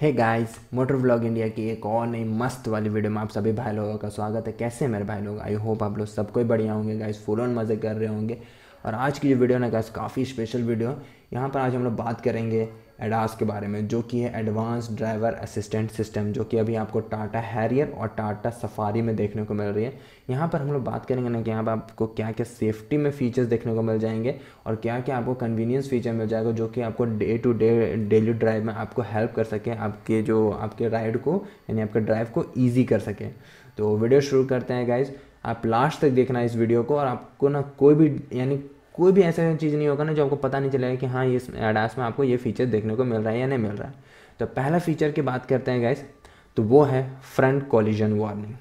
हे guys, motor vlog India की एक और नई मस्त वाली वीडियो में आप सभी भाई लोगों का स्वागत है। कैसे मेरे भाई लोग, आई होप आप लोग सब कोई बढ़िया होंगे गाइस, फुल ऑन मज़े कर रहे होंगे। और आज की जो वीडियो ना गाइस काफ़ी स्पेशल वीडियो, यहाँ पर आज हम लोग बात करेंगे एडास के बारे में, जो कि है एडवांस ड्राइवर असिस्टेंट सिस्टम, जो कि अभी आपको टाटा हैरियर और टाटा सफारी में देखने को मिल रही है। यहाँ पर हम लोग बात करेंगे ना कि यहाँ पर आपको क्या क्या सेफ्टी में फीचर्स देखने को मिल जाएंगे और क्या क्या आपको कन्वीनियंस फीचर मिल जाएगा, जो कि आपको day to day daily drive में आपको हेल्प कर सके, आपके जो आपके राइड को यानी आपके ड्राइव को ईजी कर सके। तो वीडियो शुरू करते हैं गाइज़, आप लास्ट तक देखना इस वीडियो को, और आपको ना कोई भी ऐसा चीज़ नहीं होगा ना जो आपको पता नहीं चलेगा कि हाँ ये एडास में आपको ये फीचर देखने को मिल रहा है या नहीं मिल रहा है। तो पहला फीचर की बात करते हैं गाइस, तो वो है फ्रंट कॉलिजन वार्निंग।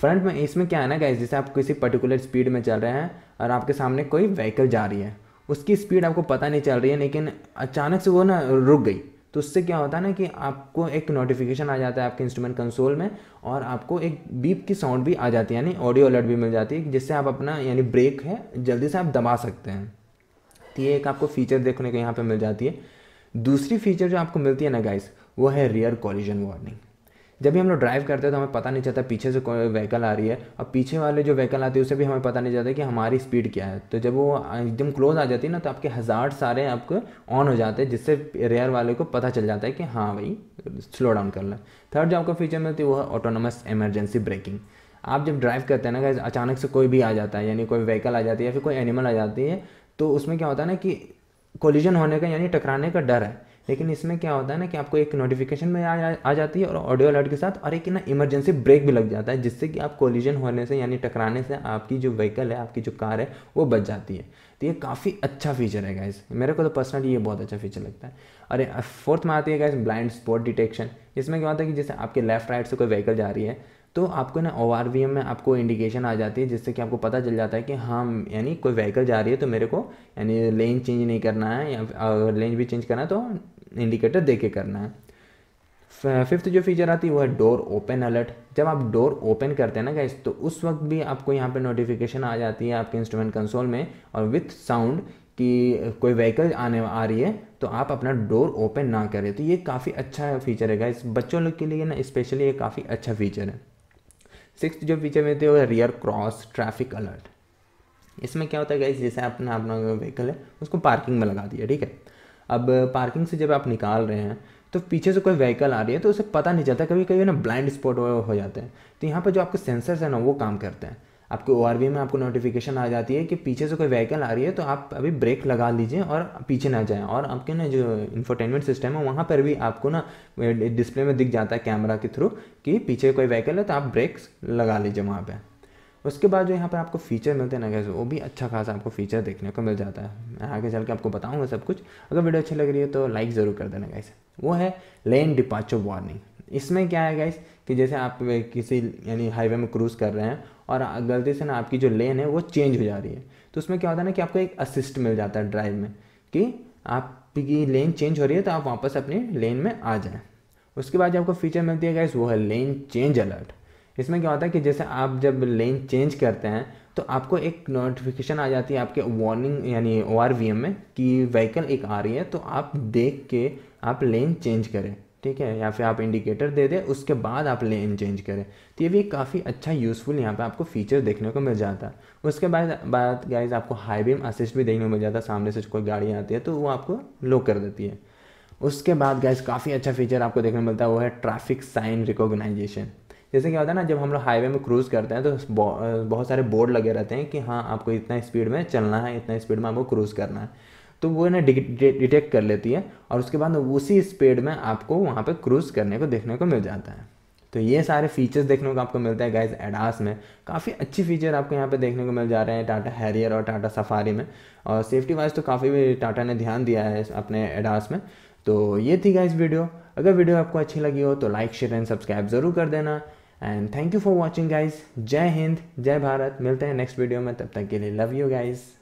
फ्रंट में इसमें क्या है ना गाइस, जैसे आप किसी पर्टिकुलर स्पीड में चल रहे हैं और आपके सामने कोई व्हीकल जा रही है, उसकी स्पीड आपको पता नहीं चल रही है, लेकिन अचानक से वो ना रुक गई, तो उससे क्या होता है ना कि आपको एक नोटिफिकेशन आ जाता है आपके इंस्ट्रूमेंट कंसोल में, और आपको एक बीप की साउंड भी आ जाती है, यानी ऑडियो अलर्ट भी मिल जाती है, जिससे आप अपना यानी ब्रेक है जल्दी से आप दबा सकते हैं। तो ये एक आपको फीचर देखने को यहाँ पे मिल जाती है। दूसरी फीचर जो आपको मिलती है ना गाइस, वो है रियर कॉलिजन वार्निंग। जब भी हम लोग ड्राइव करते हैं तो हमें पता नहीं चलता पीछे से कोई व्हीकल आ रही है, और पीछे वाले जो व्हीकल आती है उसे भी हमें पता नहीं चलता कि हमारी स्पीड क्या है। तो जब वो एकदम क्लोज आ जाती है ना, तो आपके हज़ार्ड सारे आपको ऑन हो जाते हैं, जिससे रियर वाले को पता चल जाता है कि हाँ भाई स्लो डाउन कर लें। थर्ड जो आपको फीचर मिलती है वो है ऑटोनोमस इमरजेंसी ब्रेकिंग। आप जब ड्राइव करते हैं ना गाइस, अचानक से कोई भी आ जाता है, यानी कोई व्हीकल आ जाती है या फिर कोई एनिमल आ जाती है, तो उसमें क्या होता है ना कि कोलिजन होने का यानी टकराने का डर है, लेकिन इसमें क्या होता है ना कि आपको एक नोटिफिकेशन में आ जाती है और ऑडियो अलर्ट के साथ, और एक ना इमरजेंसी ब्रेक भी लग जाता है, जिससे कि आप कोलिजन होने से यानी टकराने से आपकी जो व्हीकल है, आपकी जो कार है, वो बच जाती है। तो ये काफ़ी अच्छा फीचर है गाइस, मेरे को तो पर्सनली ये बहुत अच्छा फीचर लगता है। और फोर्थ में आती है गाइस ब्लाइंड स्पॉट डिटेक्शन। इसमें क्या होता है कि जैसे आपके लेफ्ट राइट से कोई व्हीकल जा रही है, तो आपको ना ORVM में आपको इंडिकेशन आ जाती है, जिससे कि आपको पता चल जाता है कि हाँ यानी कोई व्हीकल जा रही है, तो मेरे को यानी लेन चेंज नहीं करना है, या अगर लेन भी चेंज करना है तो इंडिकेटर देके करना है। फिफ्थ जो फीचर आती है वो है डोर ओपन अलर्ट। जब आप डोर ओपन करते हैं ना गाइस, तो उस वक्त भी आपको यहाँ पे नोटिफिकेशन आ जाती है आपके इंस्ट्रूमेंट कंसोल में, और विथ साउंड कि कोई व्हीकल आ रही है, तो आप अपना डोर ओपन ना करें। तो ये काफ़ी अच्छा फीचर है गाइस, बच्चों लोग के लिए ना स्पेशली ये काफ़ी अच्छा फीचर है। सिक्स्थ जो फीचर में थे वो है रियर क्रॉस ट्रैफिक अलर्ट। इसमें क्या होता है गाइस, जैसे अपना अपना व्हीकल है उसको पार्किंग में लगा दिया, ठीक है, अब पार्किंग से जब आप निकाल रहे हैं तो पीछे से कोई व्हीकल आ रही है, तो उसे पता नहीं चलता, कभी कभी ना ब्लाइंड स्पॉट हो जाते हैं। तो यहाँ पर जो आपके सेंसर्स हैं ना वो काम करते हैं, आपके ORVM में आपको नोटिफिकेशन आ जाती है कि पीछे से कोई व्हीकल आ रही है, तो आप अभी ब्रेक लगा लीजिए और पीछे ना जाएं। और आपके ना जो इंफोटेनमेंट सिस्टम है वहाँ पर भी आपको ना डिस्प्ले में दिख जाता है कैमरा के थ्रू कि पीछे कोई व्हीकल है, तो आप ब्रेक्स लगा लीजिए वहाँ पे। उसके बाद जो यहाँ पर आपको फीचर मिलते हैं ना गाइस, वो भी अच्छा खासा आपको फीचर देखने को मिल जाता है। मैं आगे चल के आपको बताऊँगा सब कुछ। अगर वीडियो अच्छी लग रही है तो लाइक ज़रूर कर देना गाइस। वो है लेन डिपार्चर वार्निंग। इसमें क्या है गाइस कि जैसे आप किसी यानी हाईवे में क्रूज़ कर रहे हैं और गलती से ना आपकी जो लेन है वो चेंज हो जा रही है, तो उसमें क्या होता है ना कि आपको एक असिस्ट मिल जाता है ड्राइव में कि आपकी लेन चेंज हो रही है, तो आप वापस अपनी लेन में आ जाएं। उसके बाद जो आपको फीचर मिलती है गाइस, वो है लेन चेंज अलर्ट। इसमें क्या होता है कि जैसे आप जब लेन चेंज करते हैं तो आपको एक नोटिफिकेशन आ जाती है आपके वार्निंग यानी ORVM में कि व्हीकल एक आ रही है, तो आप देख के आप लेन चेंज करें, ठीक है, या फिर आप इंडिकेटर दे दें, उसके बाद आप लेन चेंज करें। तो ये भी काफ़ी अच्छा यूज़फुल यहाँ पे आपको फीचर देखने को मिल जाता है। उसके बाद गाइस आपको हाई बीम असिस्ट भी देखने को मिल जाता है, सामने से कोई गाड़ी आती है तो वो आपको लो कर देती है। उसके बाद गाइस काफ़ी अच्छा फीचर आपको देखने को मिलता है, वो है ट्रैफिक साइन रिकॉग्नाइजेशन। जैसे क्या होता है ना, जब हम लोग हाईवे में क्रूज़ करते हैं तो बहुत सारे बोर्ड लगे रहते हैं कि हाँ आपको इतना स्पीड में चलना है, इतना स्पीड में आपको क्रूज़ करना है, तो वो ना डिटेक्ट कर लेती है, और उसके बाद उसी स्पीड में आपको वहाँ पे क्रूज़ करने को देखने को मिल जाता है। तो ये सारे फीचर्स देखने को आपको मिलता है गाइस एडास में। काफ़ी अच्छी फीचर आपको यहाँ पे देखने को मिल जा रहे हैं टाटा हैरियर और टाटा सफारी में, और सेफ्टी वाइज तो काफ़ी टाटा ने ध्यान दिया है अपने एडास में। तो ये थी गाइस वीडियो। अगर वीडियो आपको अच्छी लगी हो तो लाइक शेयर एंड सब्सक्राइब ज़रूर कर देना। And thank you for watching guys. जय हिंद, जय भारत। मिलते हैं नेक्स्ट वीडियो में, तब तक के लिए लव यू गाइज़।